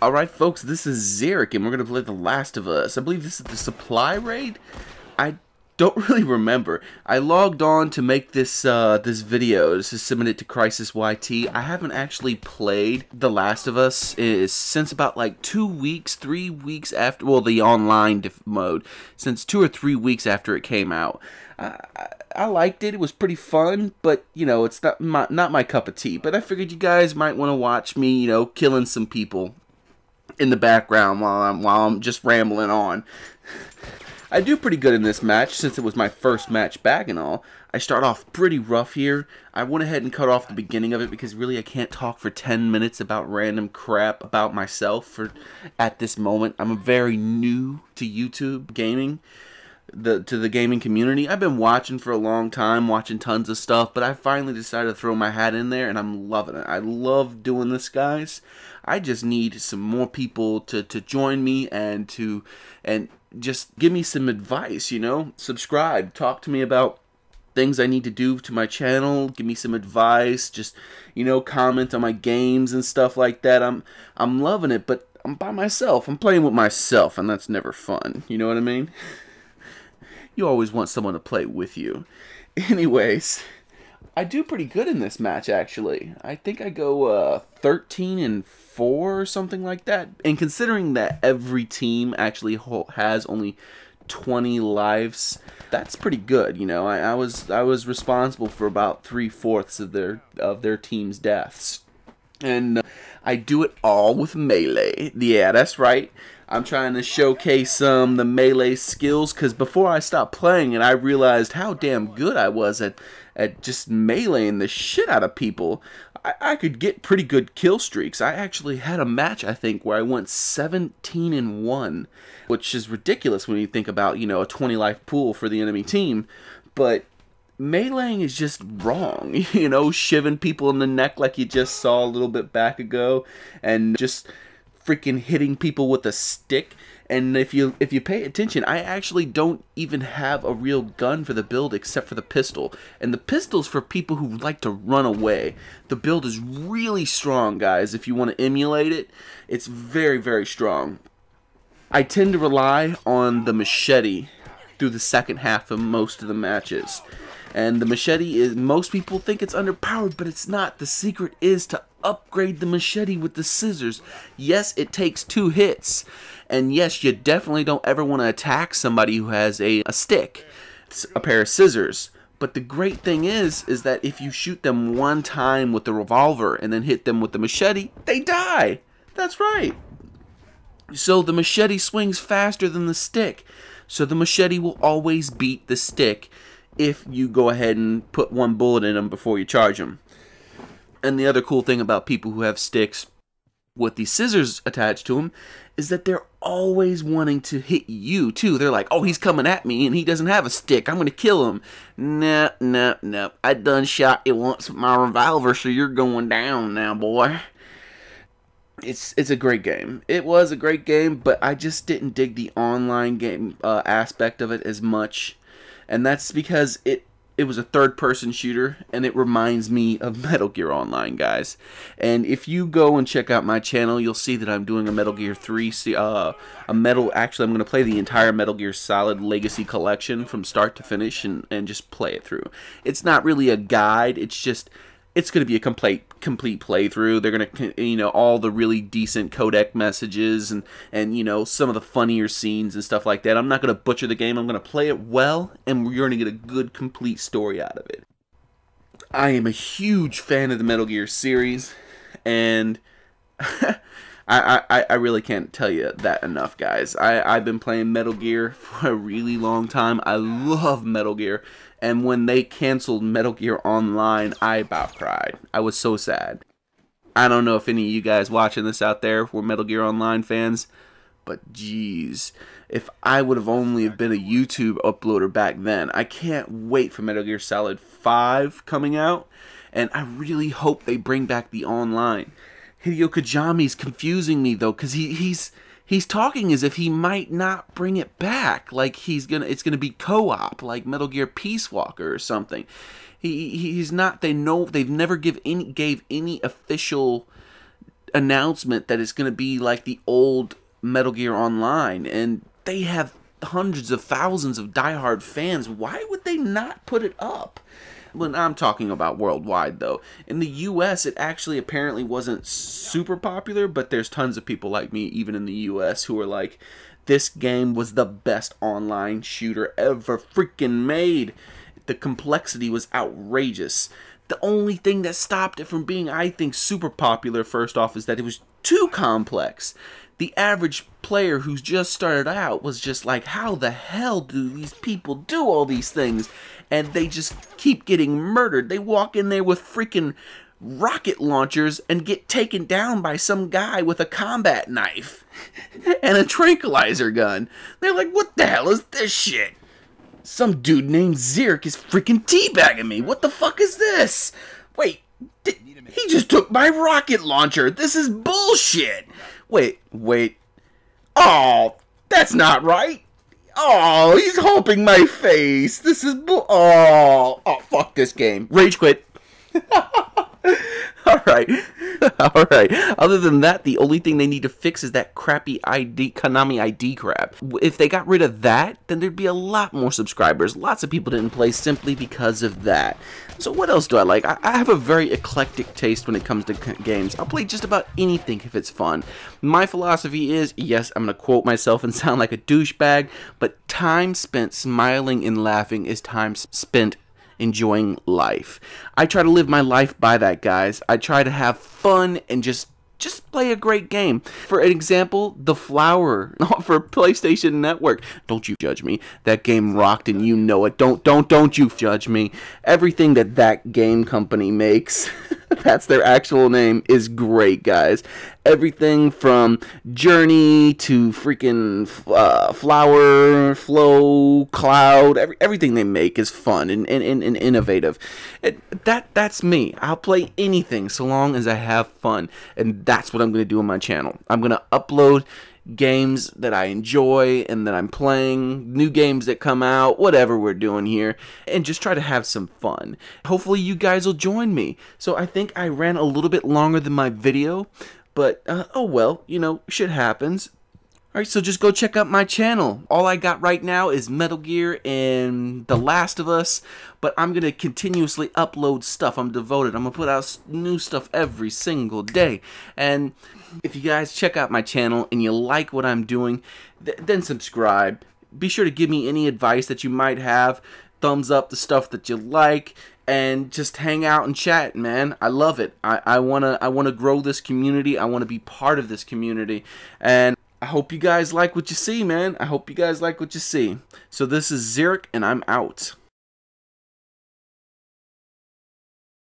Alright folks, this is Xearrik, and we're going to play The Last of Us. I believe this is the supply raid? I don't really remember. I logged on to make this this video to submit it to Crysis YT. I haven't actually played The Last of Us since about like 2 weeks, 3 weeks after, well, the online mode, since 2 or 3 weeks after it came out. I liked it. It was pretty fun, but you know, it's not my cup of tea. But I figured you guys might want to watch me, you know, killing some people in the background while I'm just rambling on. I do pretty good in this match since it was my first match back and all. I start off pretty rough here. I went ahead and cut off the beginning of it because really I can't talk for 10 minutes about random crap about myself at this moment. I'm very new to YouTube gaming, to the gaming community. I've been watching for a long time, watching tons of stuff, but I finally decided to throw my hat in there and I'm loving it. I love doing this, guys. I just need some more people to join me and just give me some advice, you know? Subscribe, talk to me about things I need to do to my channel, give me some advice, just, you know, comment on my games and stuff like that. I'm loving it, but I'm by myself. I'm playing with myself, and that's never fun. You know what I mean? You always want someone to play with you. Anyways, I do pretty good in this match, actually. I think I go 13-4 or something like that. And considering that every team actually has only 20 lives, that's pretty good. You know, I was responsible for about 3/4 of their team's deaths. And I do it all with melee. Yeah, that's right. I'm trying to showcase some the melee skills, because before I stopped playing it, I realized how damn good I was at just meleeing the shit out of people. I could get pretty good kill streaks. I actually had a match, I think, where I went 17-1, which is ridiculous when you think about, you know, a 20-life pool for the enemy team. But meleeing is just wrong, you know, shivving people in the neck like you just saw a little bit back ago, and just freaking hitting people with a stick. And if you pay attention, I actually don't even have a real gun for the build except for the pistol, and the pistol's for people who like to run away. The build is really strong, guys. If you want to emulate it, it's very, very strong. I tend to rely on the machete through the second half of most of the matches, and the machete is, most people think it's underpowered, but it's not. The secret is to upgrade the machete with the scissors. Yes, it takes 2 hits, and yes, you definitely don't ever want to attack somebody who has a stick, a pair of scissors. But the great thing is that if you shoot them one time with the revolver and then hit them with the machete, they die. That's right. So the machete swings faster than the stick, so the machete will always beat the stick if you go ahead and put one bullet in them before you charge them. And the other cool thing about people who have sticks with the scissors attached to them is that they're always wanting to hit you too. They're like, oh, he's coming at me and he doesn't have a stick, I'm going to kill him. No, no, no, I done shot you once with my revolver, so you're going down now, boy. It's a great game. It was a great game, but I just didn't dig the online game aspect of it as much. And that's because it was a third-person shooter, and it reminds me of Metal Gear Online, guys. And if you go and check out my channel, you'll see that I'm doing a Metal Gear 3, actually I'm going to play the entire Metal Gear Solid Legacy Collection from start to finish and just play it through. It's not really a guide, it's just, it's going to be a complete playthrough. They're going to, you know, all the really decent codec messages and you know, some of the funnier scenes and stuff like that. I'm not going to butcher the game. I'm going to play it well, and we're going to get a good, complete story out of it. I am a huge fan of the Metal Gear series, and I really can't tell you that enough, guys. I've been playing Metal Gear for a really long time. I love Metal Gear, and when they canceled Metal Gear Online, I about cried. I was so sad. I don't know if any of you guys watching this out there were Metal Gear Online fans, but geez, if I would have only been a YouTube uploader back then. I can't wait for Metal Gear Solid 5 coming out, and I really hope they bring back the online. Hideo Kojimi's confusing me though, because he's talking as if he might not bring it back, like it's gonna be co-op, like Metal Gear Peace Walker or something. He's not. They've never gave any official announcement that it's going to be like the old Metal Gear Online, and they have hundreds of thousands of diehard fans. Why would they not put it up? When I'm talking about worldwide, though, in the US it actually apparently wasn't super popular, but there's tons of people like me even in the US who are like, this game was the best online shooter ever freaking made. The complexity was outrageous. The only thing that stopped it from being, I think, super popular first off is that it was too complex. The average player who's just started out was just like, how the hell do these people do all these things? And they just keep getting murdered. They walk in there with freaking rocket launchers and get taken down by some guy with a combat knife and a tranquilizer gun. They're like, what the hell is this shit? Some dude named Xearrik is freaking teabagging me. What the fuck is this? Wait, he just took my rocket launcher. This is bullshit. Wait. Oh, that's not right. Oh, he's humping my face. This is oh, fuck this game. Rage quit. All right. Other than that, the only thing they need to fix is that crappy ID, Konami ID crap. If they got rid of that, then there'd be a lot more subscribers. Lots of people didn't play simply because of that. So what else do I like? I have a very eclectic taste when it comes to games. I'll play just about anything if it's fun. My philosophy is, yes, I'm going to quote myself and sound like a douchebag, but time spent smiling and laughing is time spent enjoying life. I try to live my life by that, guys. I try to have fun and just play a great game. For an example, the Flower for PlayStation Network. Don't you judge me. That game rocked and you know it. Don't you judge me. Everything that game company makes, that's their actual name, is great, guys. Everything from Journey to freaking Flower, Flow, Cloud, everything they make is fun and innovative. That's me. I'll play anything so long as I have fun, and that's what I'm going to do on my channel. I'm going to upload games that I enjoy and that I'm playing, new games that come out, whatever we're doing here, and just try to have some fun. Hopefully you guys will join me. So I think I ran a little bit longer than my video, but oh well, you know, shit happens. All right, so just go check out my channel. All I got right now is Metal Gear and The Last of Us, but I'm going to continuously upload stuff. I'm devoted. I'm going to put out new stuff every single day. And if you guys check out my channel and you like what I'm doing, then subscribe. Be sure to give me any advice that you might have. Thumbs up the stuff that you like. And just hang out and chat, man. I love it. I wanna grow this community. I want to be part of this community. And I hope you guys like what you see, man. I hope you guys like what you see. So this is Xearrik, and I'm out.